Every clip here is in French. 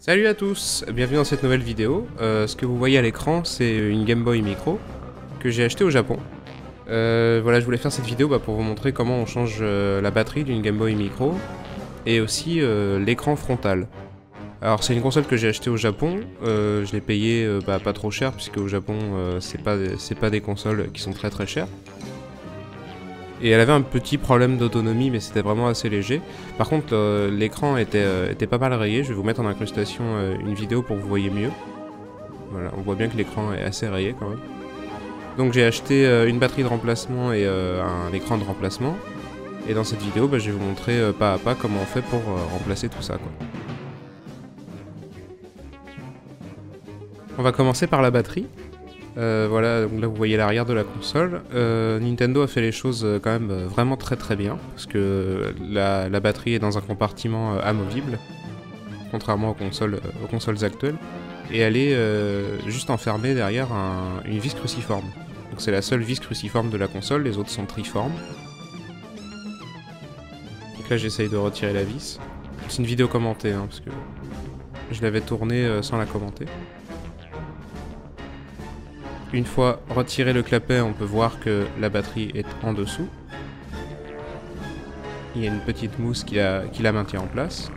Salut à tous, bienvenue dans cette nouvelle vidéo. Ce que vous voyez à l'écran, c'est une Game Boy Micro que j'ai achetée au Japon. Voilà, je voulais faire cette vidéo pour vous montrer comment on change la batterie d'une Game Boy Micro et aussi l'écran frontal. Alors c'est une console que j'ai achetée au Japon, je l'ai payée pas trop cher puisque au Japon c'est pas des consoles qui sont très très chères. Et elle avait un petit problème d'autonomie, mais c'était vraiment assez léger. Par contre, l'écran était pas mal rayé. Je vais vous mettre en incrustation une vidéo pour que vous voyez mieux. Voilà, on voit bien que l'écran est assez rayé quand même. Donc j'ai acheté une batterie de remplacement et un écran de remplacement. Et dans cette vidéo, je vais vous montrer pas à pas comment on fait pour remplacer tout ça, quoi. On va commencer par la batterie. Voilà, donc là vous voyez l'arrière de la console. Nintendo a fait les choses quand même vraiment très très bien, parce que la batterie est dans un compartiment amovible, contrairement aux consoles actuelles, et elle est juste enfermée derrière une vis cruciforme. Donc c'est la seule vis cruciforme de la console, les autres sont triformes. Donc là j'essaye de retirer la vis. C'est une vidéo commentée, hein, parce que je l'avais tournée sans la commenter. Une fois retiré le clapet, on peut voir que la batterie est en dessous. Il y a une petite mousse qui la maintient en place.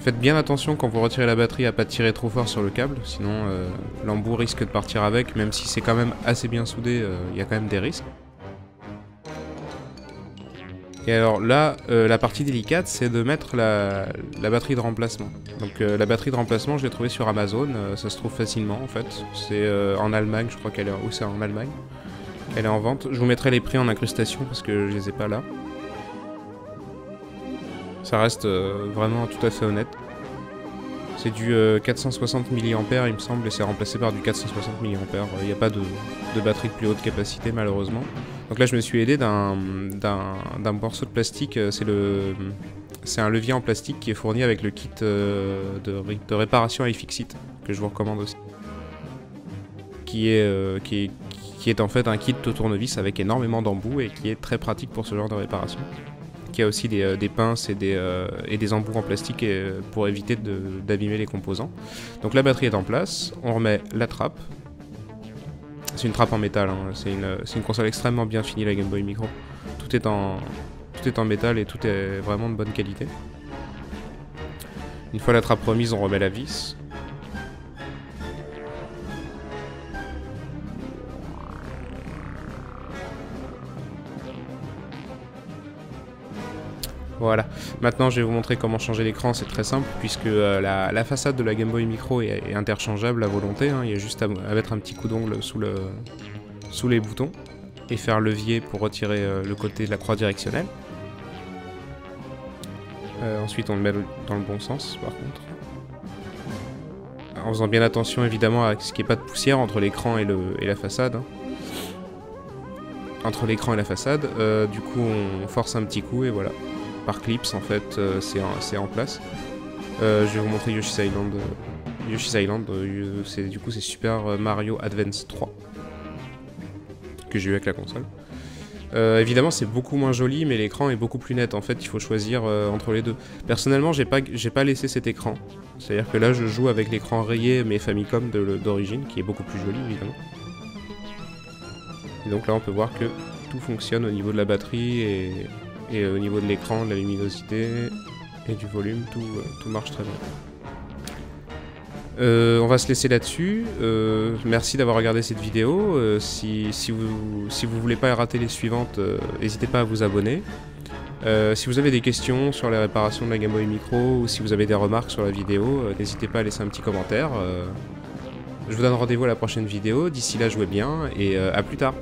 Faites bien attention quand vous retirez la batterie à ne pas tirer trop fort sur le câble, sinon l'embout risque de partir avec, même si c'est quand même assez bien soudé, il y a quand même des risques. Et alors là, la partie délicate, c'est de mettre la batterie de remplacement. Donc la batterie de remplacement, je l'ai trouvée sur Amazon, ça se trouve facilement en fait. C'est en Allemagne, je crois qu'elle est en Allemagne. Elle est en vente. Je vous mettrai les prix en incrustation parce que je les ai pas là. Ça reste vraiment tout à fait honnête. C'est du 460 mAh il me semble, et c'est remplacé par du 460 mAh. Il n'y a pas de batterie de plus haute capacité malheureusement. Donc là je me suis aidé d'un morceau de plastique, c'est un levier en plastique qui est fourni avec le kit de réparation iFixit, que je vous recommande aussi. Qui est en fait un kit de tournevis avec énormément d'embouts et qui est très pratique pour ce genre de réparation. Il y a aussi des pinces et des embouts en plastique pour éviter d'abîmer les composants. Donc la batterie est en place, on remet la trappe. C'est une trappe en métal, hein. C'est une console extrêmement bien finie, la Game Boy Micro. Tout est en métal et tout est vraiment de bonne qualité. Une fois la trappe remise, on remet la vis. Voilà, maintenant je vais vous montrer comment changer l'écran, c'est très simple puisque la façade de la Game Boy Micro est interchangeable à volonté, hein. Il y a juste à mettre un petit coup d'ongle sous les boutons et faire levier pour retirer le côté de la croix directionnelle. Ensuite on le met dans le bon sens par contre. En faisant bien attention évidemment à ce qu'il n'y ait pas de poussière entre l'écran et la façade, hein. Entre l'écran et la façade, du coup on force un petit coup et voilà. Par clips en fait, c'est en place. Je vais vous montrer Yoshi's Island. Yoshi's Island, du coup c'est Super Mario Advance 3 que j'ai eu avec la console. Évidemment c'est beaucoup moins joli, mais l'écran est beaucoup plus net. En fait il faut choisir entre les deux. Personnellement j'ai pas laissé cet écran. C'est-à-dire que là je joue avec l'écran rayé mais Famicom d'origine, qui est beaucoup plus joli évidemment. Et donc là on peut voir que tout fonctionne au niveau de la batterie et au niveau de l'écran, de la luminosité et du volume, tout marche très bien. On va se laisser là-dessus. Merci d'avoir regardé cette vidéo. Si vous voulez pas rater les suivantes, n'hésitez pas à vous abonner. Si vous avez des questions sur les réparations de la Game Boy Micro ou si vous avez des remarques sur la vidéo, n'hésitez pas à laisser un petit commentaire. Je vous donne rendez-vous à la prochaine vidéo. D'ici là, jouez bien et à plus tard.